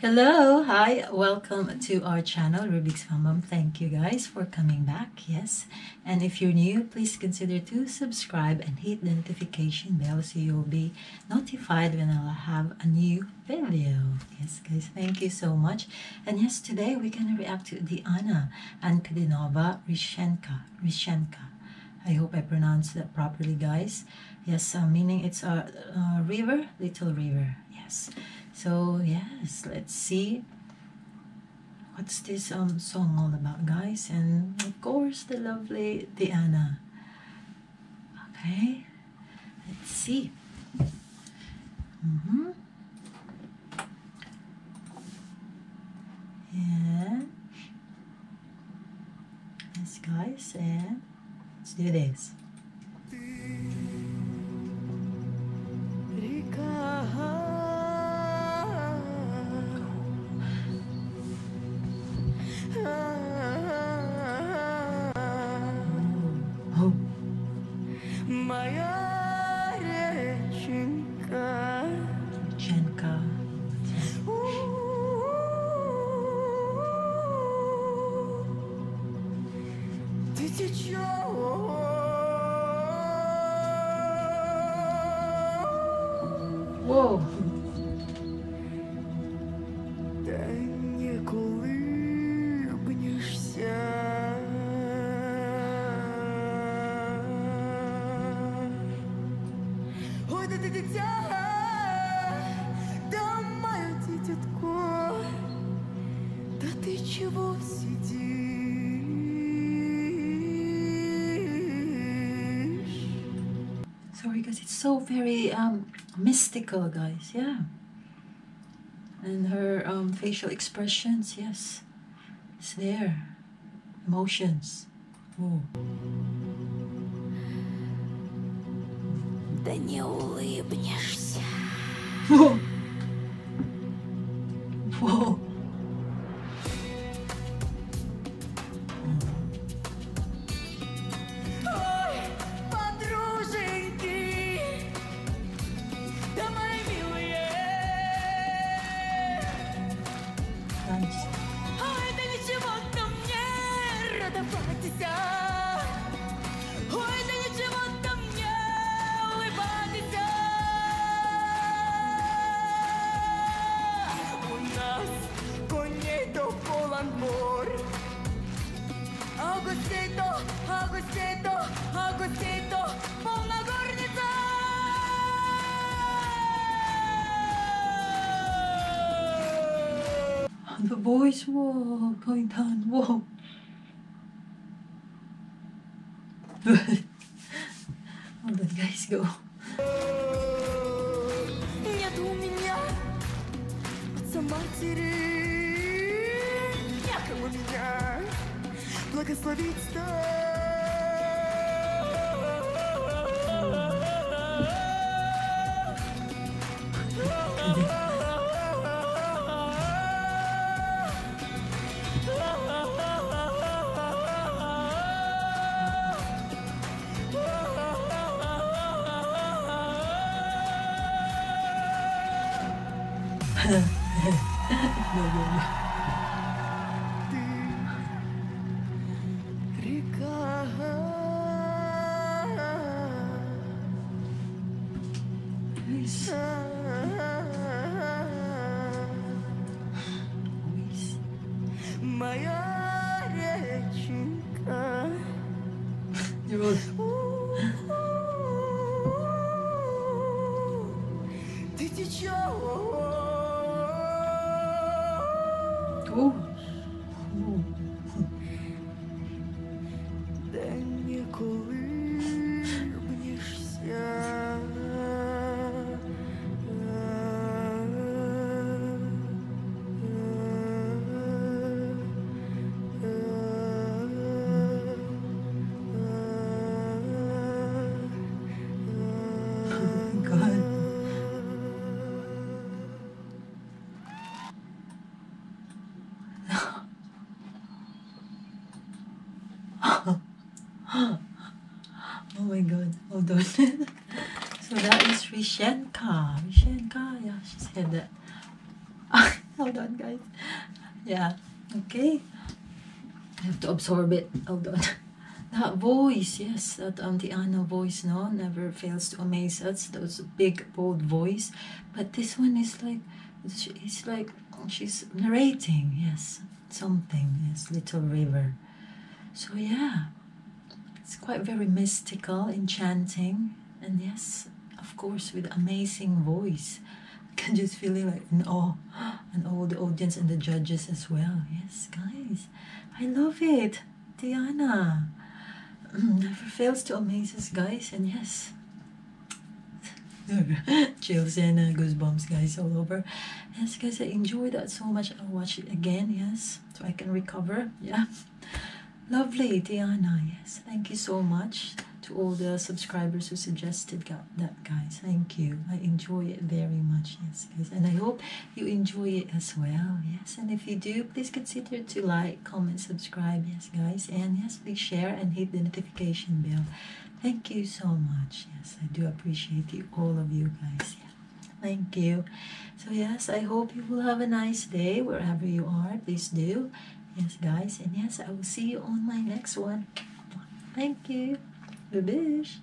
Hello, hi, welcome to our channel Rubix Fambam. Thank you guys for coming back. Yes, and if you're new, please consider to subscribe and hit the notification bell so you'll be notified when I'll have a new video. Yes guys, thank you so much. And yes, today we're gonna react to Diana Ankudinova, Rechenka. I hope I pronounced that properly, guys. Yes, meaning it's a river, little river. Yes. So yes, let's see what's this song all about, guys. And of course, the lovely Diana. Okay, let's see. Yeah. Yes, guys, and let's do this. Моя реченька, Реченька, ты течешь да не колыбнешься. Чего сидишь? Sorry guys, it's so very mystical, guys, yeah. And her facial expressions, yes, it's there. Emotions. Oh. Да не улыбнешься. Whoa. The voice, whoa, going down, whoa. All the guys go. Нет у меня отца, матери, некому меня благословить-то. Ты река, моя реченька. Ты течешь. Oh. Oh. my god, hold on. So that is Rechenka. Rechenka, yeah, she said that. Hold on, guys. Yeah, okay. I have to absorb it. Hold on. That voice, yes, that Diana voice, no, never fails to amaze us. Those big, bold voice. But this one is like, it's like she's narrating, yes, something, yes, Little River. So, yeah, it's quite very mystical, enchanting, and yes, of course, with amazing voice. I can just feel it like an awe, and all the audience and the judges as well. Yes, guys, I love it. Diana never fails to amaze us, guys, and yes, chills and goosebumps, guys, all over. Yes, guys, I enjoy that so much. I'll watch it again, yes, so I can recover. Yeah, lovely, Diana. Yes, thank you so much to all the subscribers who suggested that, guys. Thank you. I enjoy it very much, yes, guys, and I hope you enjoy it as well. Yes, and if you do, please consider to like, comment, subscribe, yes, guys, and yes, please share and hit the notification bell. Thank you so much. Yes, I do appreciate you, all of you guys. Yeah. Thank you. So yes, I hope you will have a nice day wherever you are. Please do. Yes, guys, and yes, I will see you on my next one. Thank you. Rubix.